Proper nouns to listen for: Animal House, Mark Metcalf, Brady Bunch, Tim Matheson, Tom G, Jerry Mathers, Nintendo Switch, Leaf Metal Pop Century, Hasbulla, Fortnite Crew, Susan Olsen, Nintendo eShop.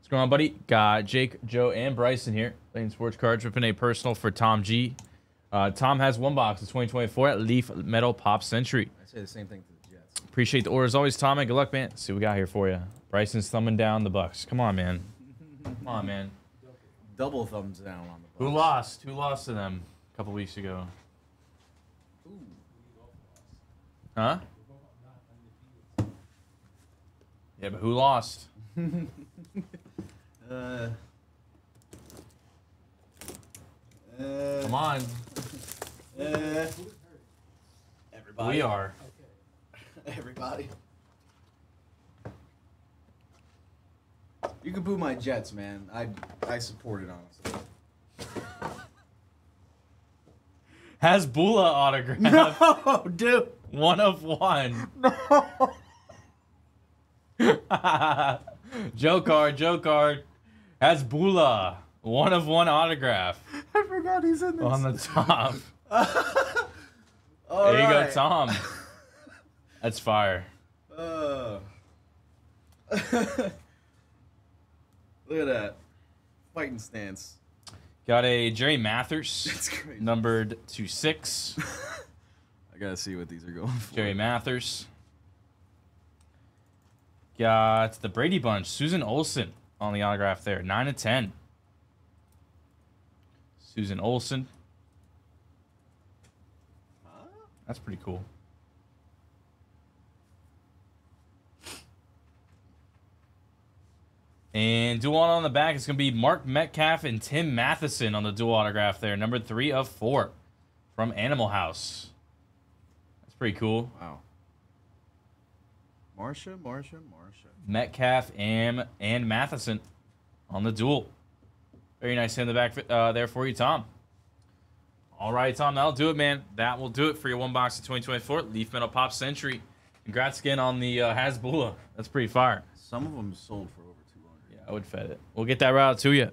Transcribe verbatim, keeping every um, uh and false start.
What's going on, buddy? Got Jake, Joe, and Bryson here. Playing sports cards, ripping a personal for Tom G. Uh, Tom has one box of twenty twenty-four at Leaf Metal Pop Century. I say the same thing to the Jets. Appreciate the order as always, Tom, and good luck, man. Let's see what we got here for you. Bryson's thumbing down the Bucks. Come on, man. Come on, man. Double thumbs down on the Bucks. Who lost? Who lost to them a couple weeks ago? Ooh. Huh? Yeah, but who lost? uh, uh, Come on. Uh, everybody. We are. Okay. Everybody. You can boo my Jets, man. I I support it, honestly. Hasbulla autograph. No, dude. One of one. No. Joe card, Joe card. Hasbulla, one of one autograph. I forgot he's in this. On the top. All there right. You go, Tom. That's fire. Uh. Look at that. Fighting stance. Got a Jerry Mathers. That's crazy. Numbered to six. I gotta see what these are going for. Jerry Mathers. Got the Brady Bunch. Susan Olsen on the autograph there. nine of ten. Susan Olsen. Huh? That's pretty cool. And dual on the back, it's going to be Mark Metcalf and Tim Matheson on the dual autograph there. Number three of four from Animal House. That's pretty cool. Wow. Marsha, Marsha, Marsha. Metcalf and, and Matheson on the duel. Very nice in the back uh, there for you, Tom. All right, Tom, that'll do it, man. That will do it for your one box of twenty twenty-four Leaf Metal Pop Century. Congrats again on the uh, Hasbulla. That's pretty fire. Some of them sold for over two hundred. Yeah, I would fed it. We'll get that route to you.